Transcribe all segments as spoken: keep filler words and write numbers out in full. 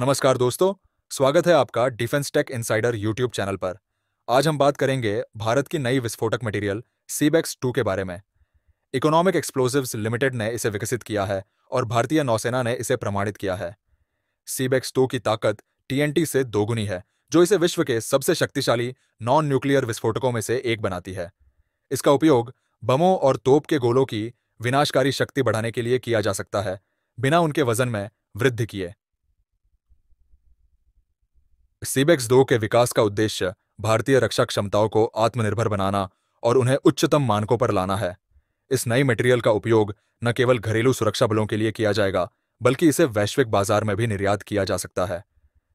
नमस्कार दोस्तों, स्वागत है आपका defence take insider YouTube channel पर। आज हम बात करेंगे भारत की नई विस्फोटक मटेरियल सेबेक्स टू के बारे में। इकोनॉमिक एक्सप्लोसिव्स लिमिटेड ने इसे विकसित किया है और भारतीय नौसेना ने इसे प्रमाणित किया है। सेबेक्स टू की ताकत टी एन टी से दोगुनी है, जो इसे विश्व के सबसे शक्तिशाली नॉन न्यूक्लियर विस्फोटकों में से एक बनाती है। इसका उपयोग बमों और तोप के गोलों की विनाशकारी शक्ति बढ़ाने के लिए किया जा सकता है, बिना उनके वजन में वृद्धि किए। सेबेक्स टू के विकास का उद्देश्य भारतीय रक्षा क्षमताओं को आत्मनिर्भर बनाना और उन्हें उच्चतम मानकों पर लाना है। इस नई मटेरियल का उपयोग न केवल घरेलू सुरक्षा बलों के लिए किया जाएगा, बल्कि इसे वैश्विक बाजार में भी निर्यात किया जा सकता है।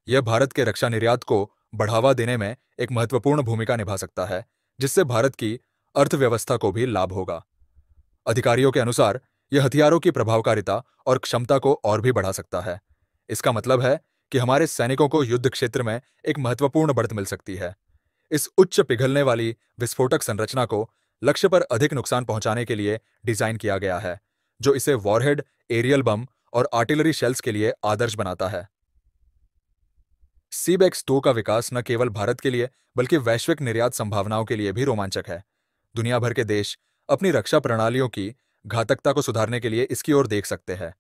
यह भारत के रक्षा निर्यात को बढ़ावा देने में एक महत्वपूर्ण भूमिका निभा सकता है, जिससे भारत की अर्थव्यवस्था को भी लाभ होगा। अधिकारियों के अनुसार यह हथियारों की प्रभावकारिता और क्षमता को और भी बढ़ा सकता है। इसका मतलब है कि हमारे सैनिकों को युद्ध क्षेत्र में एक महत्वपूर्ण बढ़त मिल सकती है। इस उच्च पिघलने वाली विस्फोटक संरचना को लक्ष्य पर अधिक नुकसान पहुंचाने के लिए डिजाइन किया गया है, जो इसे वॉरहेड, एरियल बम और आर्टिलरी शेल्स के लिए आदर्श बनाता है। सेबेक्स टू का विकास न केवल भारत के लिए, बल्कि वैश्विक निर्यात संभावनाओं के लिए भी रोमांचक है। दुनिया भर के देश अपनी रक्षा प्रणालियों की घातकता को सुधारने के लिए इसकी ओर देख सकते हैं।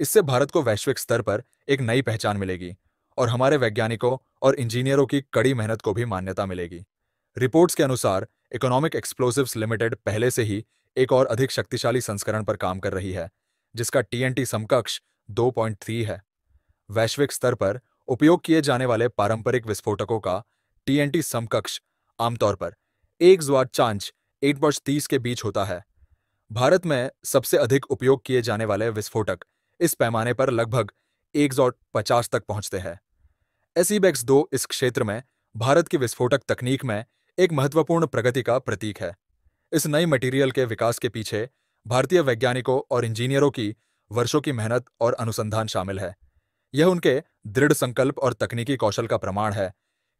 इससे भारत को वैश्विक स्तर पर एक नई पहचान मिलेगी और हमारे वैज्ञानिकों और इंजीनियरों की कड़ी मेहनत को भी मान्यता मिलेगी। रिपोर्ट्स के अनुसार इकोनॉमिक एक्सप्लोसिव्स लिमिटेड पहले से ही एक और अधिक शक्तिशाली संस्करण पर काम कर रही है, जिसका टी एन टी समकक्ष दो पॉइंट तीन है। वैश्विक स्तर पर उपयोग किए जाने वाले पारंपरिक विस्फोटकों का टी एन टी समकक्ष आमतौर पर एक ज्वाट चांच एट बॉच तीस के बीच होता है। भारत में सबसे अधिक उपयोग किए जाने वाले विस्फोटक इस पैमाने पर लगभग एक ज्वाट पचास तक पहुंचते हैं। सेबेक्स टू इस क्षेत्र में भारत की विस्फोटक तकनीक में एक महत्वपूर्ण प्रगति का प्रतीक है। इस नई मटेरियल के विकास के पीछे भारतीय वैज्ञानिकों और इंजीनियरों की वर्षों की मेहनत और अनुसंधान शामिल है। यह उनके दृढ़ संकल्प और तकनीकी कौशल का प्रमाण है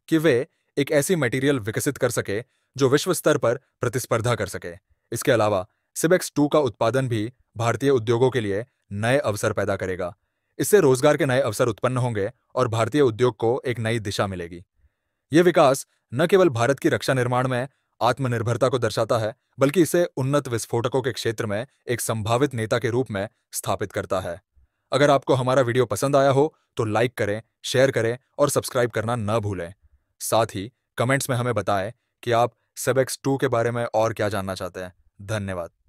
कि वे एक ऐसी मटेरियल विकसित कर सके जो विश्व स्तर पर प्रतिस्पर्धा कर सके। इसके अलावा सेबेक्स टू का उत्पादन भी भारतीय उद्योगों के लिए नए अवसर पैदा करेगा। इससे रोजगार के नए अवसर उत्पन्न होंगे और भारतीय उद्योग को एक नई दिशा मिलेगी। यह विकास न केवल भारत की रक्षा निर्माण में आत्मनिर्भरता को दर्शाता है, बल्कि इसे उन्नत विस्फोटकों के क्षेत्र में एक संभावित नेता के रूप में स्थापित करता है। अगर आपको हमारा वीडियो पसंद आया हो तो लाइक करें, शेयर करें और सब्सक्राइब करना न भूलें। साथ ही कमेंट्स में हमें बताएं कि आप सेबेक्स टू के बारे में और क्या जानना चाहते हैं। धन्यवाद।